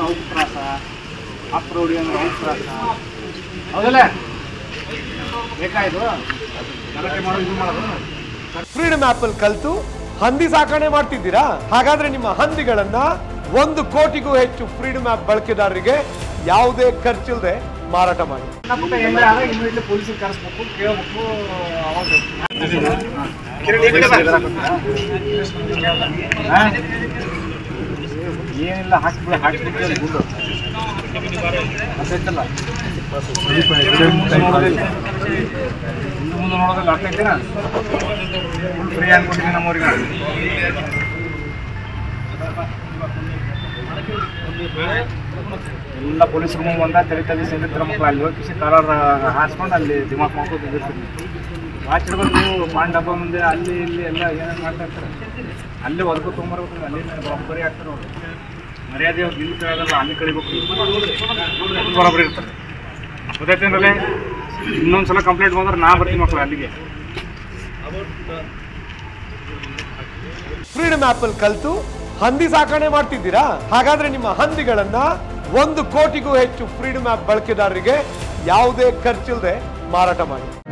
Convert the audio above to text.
अवक्के त्रास अप्रौढ ಅಂದ್ರೆ ಅವ त्रास ಹೌದಲ್ಲ ಬೇಕಾಯಿತು ಗಲಾಟೆ ಮಾಡೋದು ಇದು ಮಾಡೋದು ಫ್ರೀಡಮ್ ಆಪ್ ಅಲ್ಲಿ ಕಲ್ತು ಹಂದಿ ಸಾಕಣೆ ಮಾಡ್ತಿದ್ದೀರಾ ಹಾಗಾದ್ರೆ ನಿಮ್ಮ ಹಂದಿಗಳನ್ನು 1 ಕೋಟಿಗೂ ಹೆಚ್ಚು ಫ್ರೀಡಮ್ ಆಪ್ ಬಳಕೆದಾರರಿಗೆ ಯಾವುದೇ ಖರ್ಚಿಲ್ಲದೆ ಮಾರಾಟ ಮಾಡಿ ನಮ್ಮ ಹೆಂಗರ ಆದ್ರೆ ಇಮಿಡಿಯೇಟ್ ಪೊಲೀಸರಿಗೆ ಕರೆಸಬೇಕು ಕೇಳಬೇಕು ಅವಾಗ पोलिस मक् कलर हास्क अल्ली दिमाग मोदी वाच माण डब्बा मुझे अल्ली अल्ले वर्गू तक अल बराबरी आगतर मर्याद अल कड़ी बराबरी गोतने इन सल कंप्लेंट बंद ना बर्ती मकल अलगे फ्रीडम आ्यापल कलतु हंदी साकणे माड्तिद्दीरा हागाद्रे निम्म हंदिगळन्न 1 ಕೋಟಿಗೂ ಹೆಚ್ಚು ಫ್ರೀಡಮ್ ಆಪ್ ಬಳಕೆದಾರರಿಗೆ ಯಾವುದೇ ಖರ್ಚಿಲ್ಲದೆ ಮಾರಾಟ ಮಾಡಿ।